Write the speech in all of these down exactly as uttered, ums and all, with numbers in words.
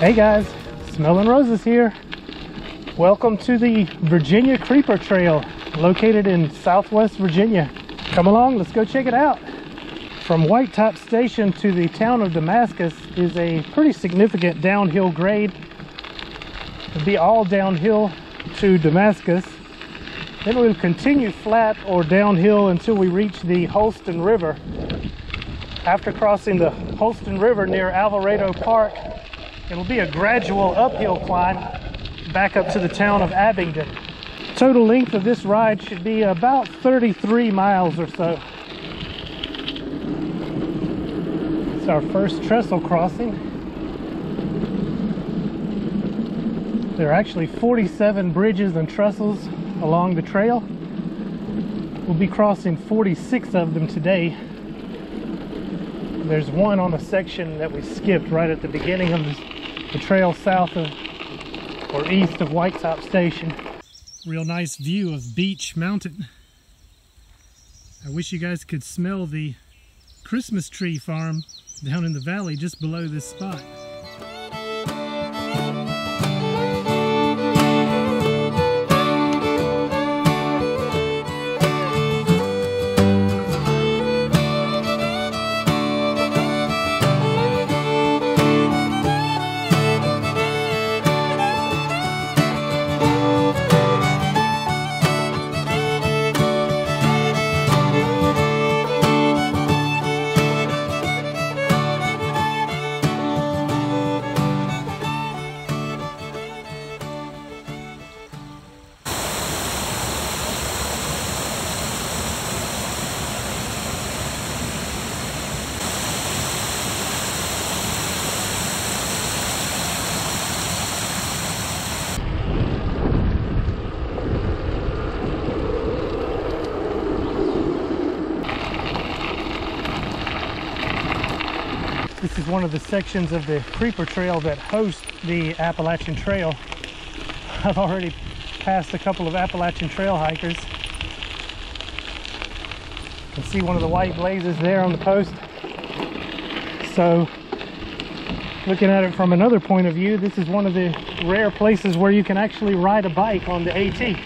Hey guys, Smellin' Roses here. Welcome to the Virginia Creeper Trail located in Southwest Virginia. Come along, let's go check it out. From Whitetop Station to the town of Damascus is a pretty significant downhill grade. It'll be all downhill to Damascus. Then we'll continue flat or downhill until we reach the Holston River. After crossing the Holston River near Alvarado Park, it'll be a gradual uphill climb back up to the town of Abingdon. Total length of this ride should be about thirty-three miles or so. It's our first trestle crossing. There are actually forty-seven bridges and trestles along the trail. We'll be crossing forty-six of them today. There's one on a section that we skipped right at the beginning of the trail south of or east of Whitetop Station. Real nice view of Beech Mountain. I wish you guys could smell the Christmas tree farm down in the valley just below this spot. This is one of the sections of the Creeper Trail that hosts the Appalachian Trail. I've already passed a couple of Appalachian Trail hikers. You can see one of the white blazes there on the post. So, looking at it from another point of view, this is one of the rare places where you can actually ride a bike on the AT.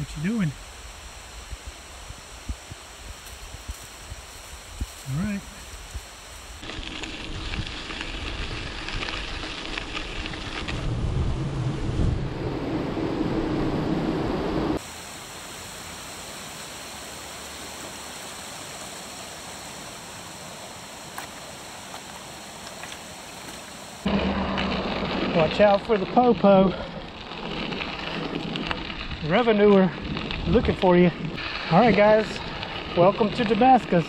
What you doing? All right. Watch out for the popo. Revenuer looking for you. All right guys, welcome to Damascus.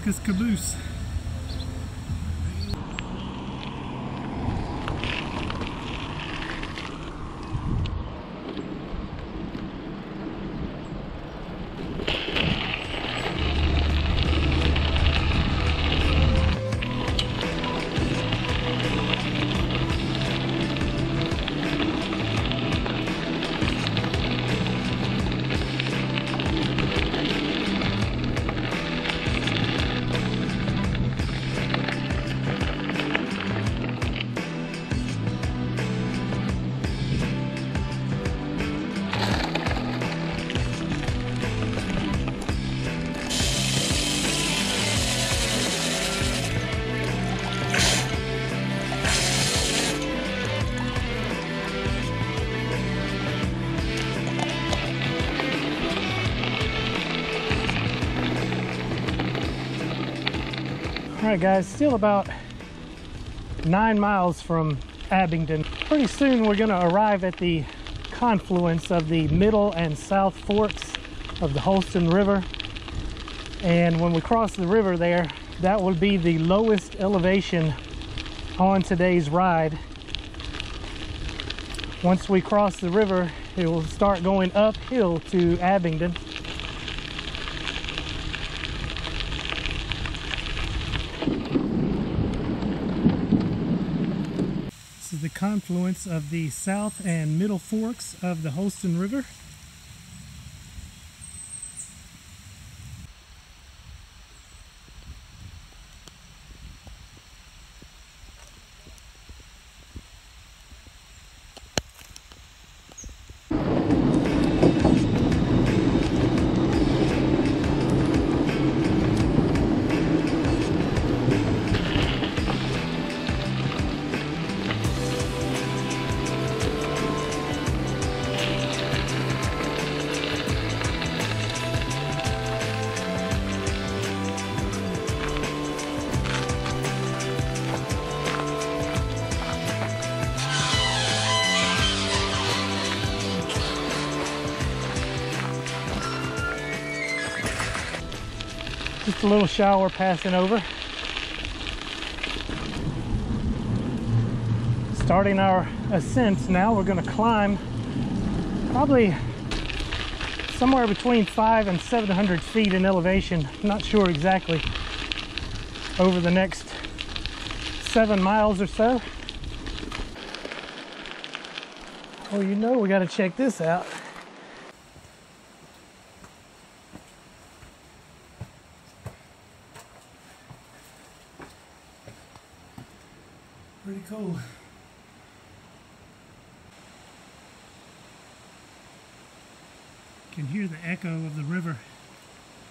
Damascus caboose. Alright guys, still about nine miles from Abingdon. Pretty soon we're going to arrive at the confluence of the middle and south forks of the Holston River. And when we cross the river there, that will be the lowest elevation on today's ride. Once we cross the river, it will start going uphill to Abingdon. The confluence of the south and middle forks of the Holston River. Just a little shower passing over. Starting our ascent now, we're going to climb probably somewhere between five and seven hundred feet in elevation. Not sure exactly. Over the next seven miles or so. Well, you know we got to check this out. Pretty cool. Can hear the echo of the river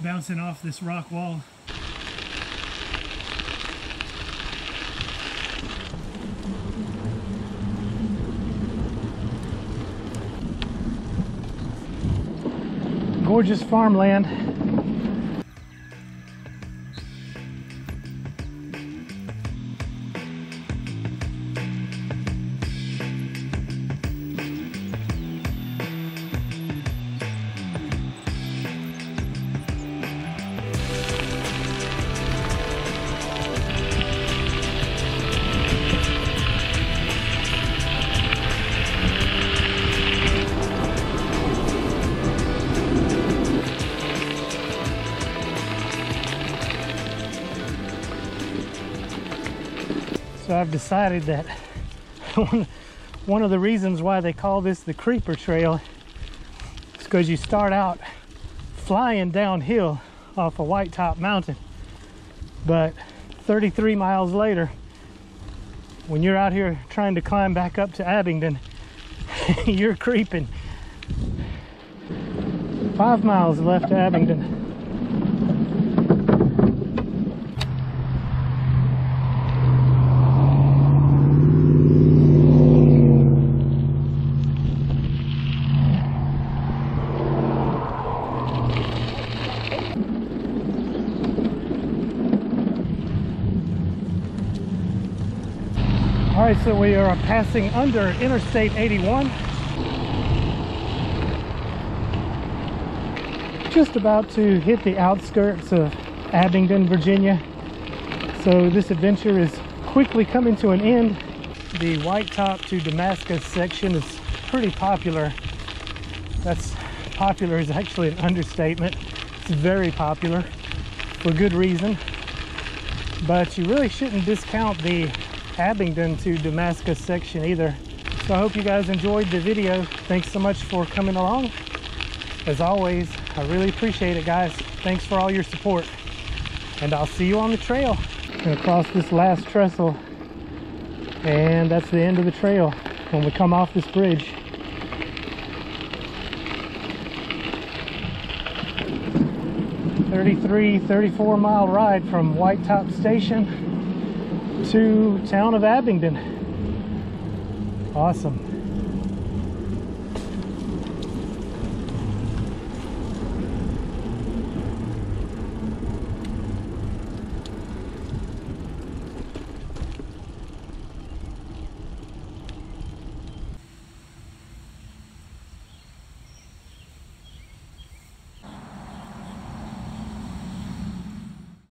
bouncing off this rock wall. Gorgeous farmland. So I've decided that one, one of the reasons why they call this the Creeper Trail is because you start out flying downhill off of Whitetop Mountain. But thirty-three miles later, when you're out here trying to climb back up to Abingdon, you're creeping. Five miles left to Abingdon. Alright, so we are passing under Interstate eighty-one. Just about to hit the outskirts of Abingdon, Virginia. So this adventure is quickly coming to an end. The Whitetop to Damascus section is pretty popular. That's popular is actually an understatement. It's very popular for good reason. But you really shouldn't discount the Abingdon to Damascus section either. So I hope you guys enjoyed the video. Thanks so much for coming along. As always, I really appreciate it, guys. Thanks for all your support. And I'll see you on the trail. Gonna cross this last trestle. And that's the end of the trail when we come off this bridge. thirty-three, thirty-four mile ride from Whitetop Station to town of Abingdon. Awesome.